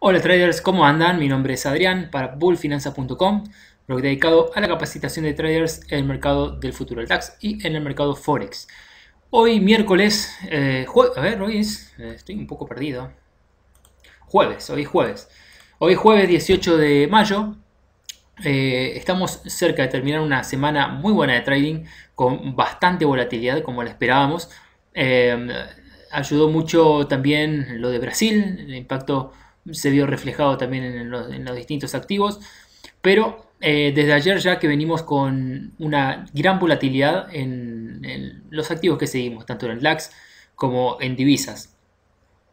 Hola traders, ¿cómo andan? Mi nombre es Adrián para BullFinanza.com, blog dedicado a la capacitación de traders en el mercado del futuro, el DAX, y en el mercado Forex. Hoy miércoles, hoy es jueves 18 de mayo. Estamos cerca de terminar una semana muy buena de trading con bastante volatilidad como la esperábamos. Ayudó mucho también lo de Brasil, el impacto se vio reflejado también en los distintos activos, pero desde ayer ya que venimos con una gran volatilidad en los activos que seguimos, tanto en el DAX como en divisas.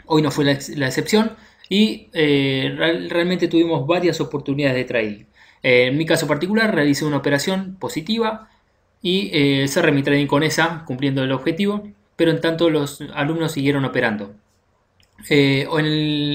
Hoy no fue la excepción y realmente tuvimos varias oportunidades de trading. En mi caso particular realicé una operación positiva y cerré mi trading con esa, cumpliendo el objetivo, pero en tanto los alumnos siguieron operando. En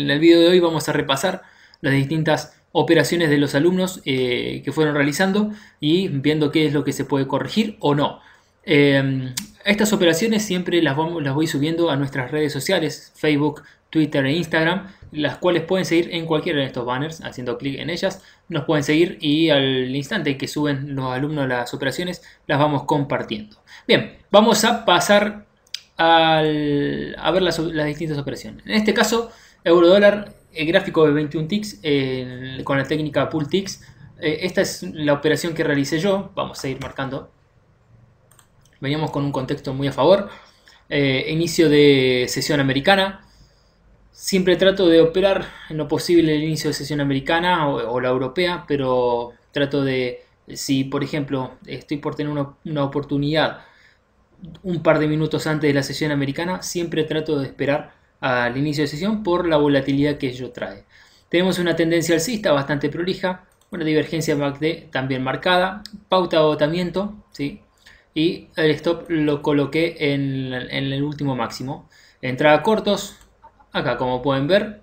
el video de hoy vamos a repasar las distintas operaciones de los alumnos que fueron realizando y viendo qué es lo que se puede corregir o no. Estas operaciones siempre las voy subiendo a nuestras redes sociales, Facebook, Twitter e Instagram, las cuales pueden seguir en cualquiera de estos banners, haciendo clic en ellas, nos pueden seguir y al instante que suben los alumnos las operaciones, las vamos compartiendo. Bien, vamos a pasar a ver las distintas operaciones. En este caso, euro dólar, el gráfico de 21 ticks con la técnica Pultix. Esta es la operación que realicé yo. Vamos a ir marcando. Veníamos con un contexto muy a favor. Inicio de sesión americana. Siempre trato de operar en lo posible el inicio de sesión americana o la europea, pero trato de, si por ejemplo estoy por tener una oportunidad un par de minutos antes de la sesión americana, siempre trato de esperar al inicio de sesión por la volatilidad que ello trae. Tenemos una tendencia alcista bastante prolija, una divergencia MACD también marcada, pauta de agotamiento, ¿sí? Y el stop lo coloqué en el último máximo. Entrada cortos, acá como pueden ver,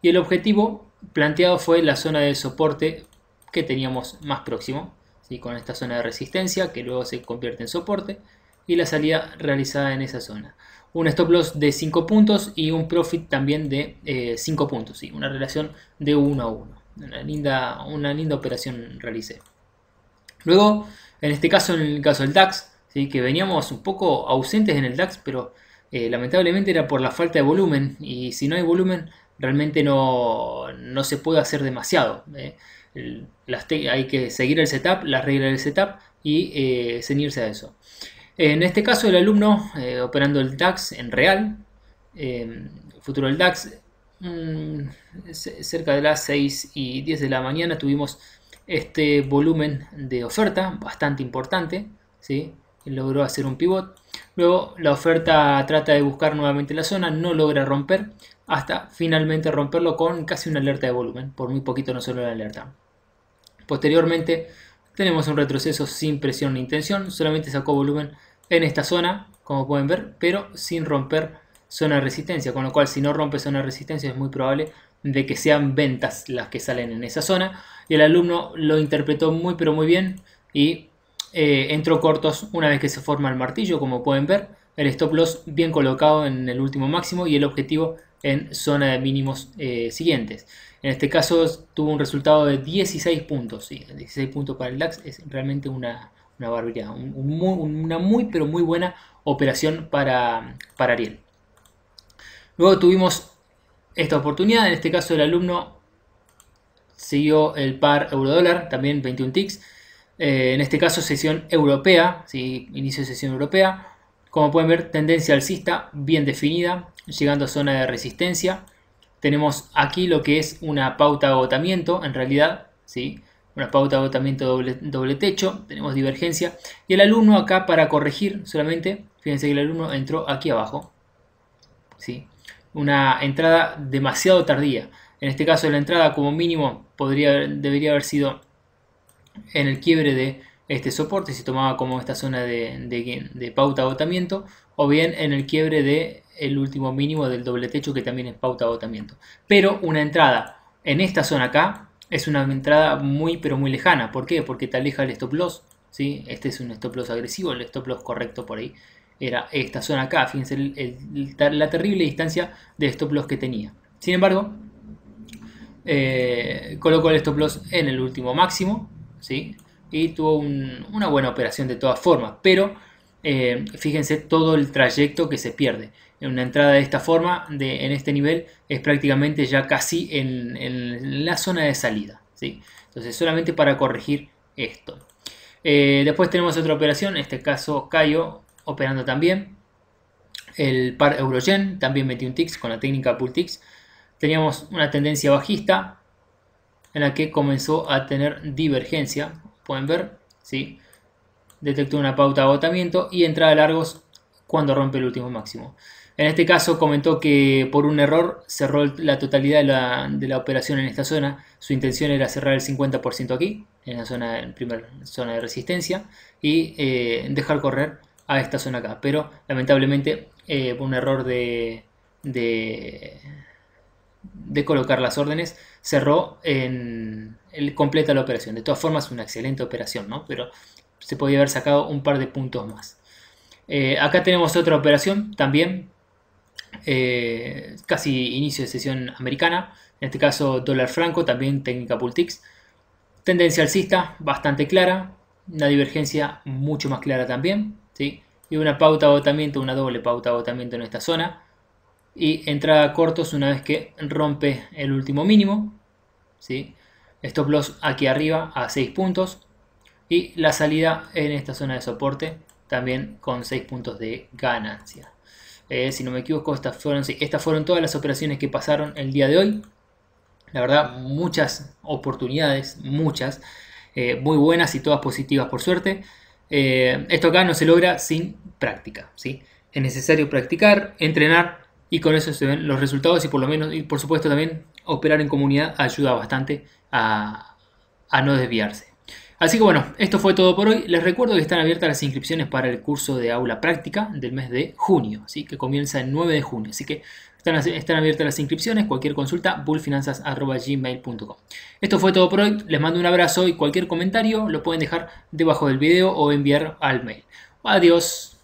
y el objetivo planteado fue la zona de soporte que teníamos más próximo, ¿sí? Con esta zona de resistencia que luego se convierte en soporte, y la salida realizada en esa zona. Un stop loss de 5 puntos y un profit también de 5 puntos. ¿Sí? Una relación de 1 a 1. Una linda operación realicé. Luego, en este caso, en el caso del DAX, ¿sí? Que veníamos un poco ausentes en el DAX, pero lamentablemente era por la falta de volumen. Y si no hay volumen, realmente no se puede hacer demasiado. Hay que seguir el setup, las reglas del setup y ceñirse a eso. En este caso el alumno operando el DAX en real, futuro del DAX, cerca de las 6:10 de la mañana tuvimos este volumen de oferta bastante importante, ¿sí? Logró hacer un pivot, luego la oferta trata de buscar nuevamente la zona, no logra romper hasta finalmente romperlo con casi una alerta de volumen, por muy poquito no solo la alerta. Posteriormente tenemos un retroceso sin presión ni intención, solamente sacó volumen en esta zona, como pueden ver, pero sin romper zona de resistencia, con lo cual si no rompe zona de resistencia es muy probable de que sean ventas las que salen en esa zona. Y el alumno lo interpretó muy pero muy bien y entró cortos una vez que se forma el martillo, como pueden ver, el stop loss bien colocado en el último máximo y el objetivo en zona de mínimos siguientes. En este caso tuvo un resultado de 16 puntos. ¿Sí? 16 puntos para el DAX es realmente una barbaridad. Una muy pero muy buena operación para Ariel. Luego tuvimos esta oportunidad. En este caso el alumno siguió el par euro-dólar, también 21 ticks. En este caso sesión europea, ¿sí? Inicio de sesión europea. Como pueden ver, tendencia alcista bien definida, llegando a zona de resistencia. Tenemos aquí lo que es una pauta de agotamiento, en realidad, ¿sí? Una pauta de agotamiento doble techo, tenemos divergencia. Y el alumno acá para corregir solamente, fíjense que el alumno entró aquí abajo, ¿sí? Una entrada demasiado tardía. En este caso la entrada como mínimo debería haber sido en el quiebre de este soporte, si tomaba como esta zona de pauta agotamiento, o bien en el quiebre de el último mínimo del doble techo, que también es pauta agotamiento. Pero una entrada en esta zona acá es una entrada muy pero muy lejana. ¿Por qué? Porque te aleja el stop loss, ¿sí? Este es un stop loss agresivo, el stop loss correcto por ahí era esta zona acá. Fíjense la terrible distancia de stop loss que tenía. Sin embargo, colocó el stop loss en el último máximo, ¿sí? Y tuvo una buena operación de todas formas, pero fíjense todo el trayecto que se pierde. Una entrada de esta forma, en este nivel, es prácticamente ya casi en la zona de salida, ¿sí? Entonces solamente para corregir esto. Después tenemos otra operación, en este caso Cayo operando también. El par Eurogen, también 21 ticks con la técnica Pultix. Teníamos una tendencia bajista en la que comenzó a tener divergencia, pueden ver, ¿sí? Detectó una pauta de agotamiento y entrada a largos cuando rompe el último máximo. En este caso comentó que por un error cerró la totalidad de la operación en esta zona. Su intención era cerrar el 50% aquí, en la zona, en primera zona de resistencia, y dejar correr a esta zona acá. Pero lamentablemente por un error de colocar las órdenes, cerró completa la operación. De todas formas, una excelente operación, ¿no? Pero se podía haber sacado un par de puntos más. Acá tenemos otra operación también, casi inicio de sesión americana, en este caso dólar franco, también técnica Pultix. Tendencia alcista bastante clara, una divergencia mucho más clara también, ¿sí? Y una pauta de agotamiento, una doble pauta de agotamiento en esta zona. Y entrada a cortos una vez que rompe el último mínimo, ¿sí? Stop loss aquí arriba a 6 puntos. Y la salida en esta zona de soporte también con 6 puntos de ganancia. Si no me equivoco, estas fueron todas las operaciones que pasaron el día de hoy. La verdad, muchas oportunidades, muchas, muy buenas y todas positivas por suerte. Esto acá no se logra sin práctica, ¿sí? Es necesario practicar, entrenar, y con eso se ven los resultados. Y por supuesto también operar en comunidad ayuda bastante a no desviarse. Así que bueno, esto fue todo por hoy. Les recuerdo que están abiertas las inscripciones para el curso de aula práctica del mes de junio, ¿sí? Que comienza el 9 de junio. Así que están abiertas las inscripciones. Cualquier consulta, bullfinanzas@gmail.com. Esto fue todo por hoy. Les mando un abrazo y cualquier comentario lo pueden dejar debajo del video o enviar al mail. Adiós.